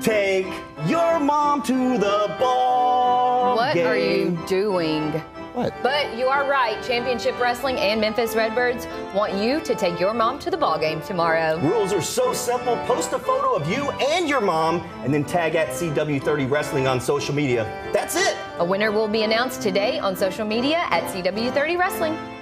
Take your mom to the ball game. What are you doing? What? But you are right. Championship Wrestling and Memphis Redbirds want you to take your mom to the ball game tomorrow. Rules are so simple. Post a photo of you and your mom and then tag at CW30 Wrestling on social media. That's it. A winner will be announced today on social media at CW30 Wrestling.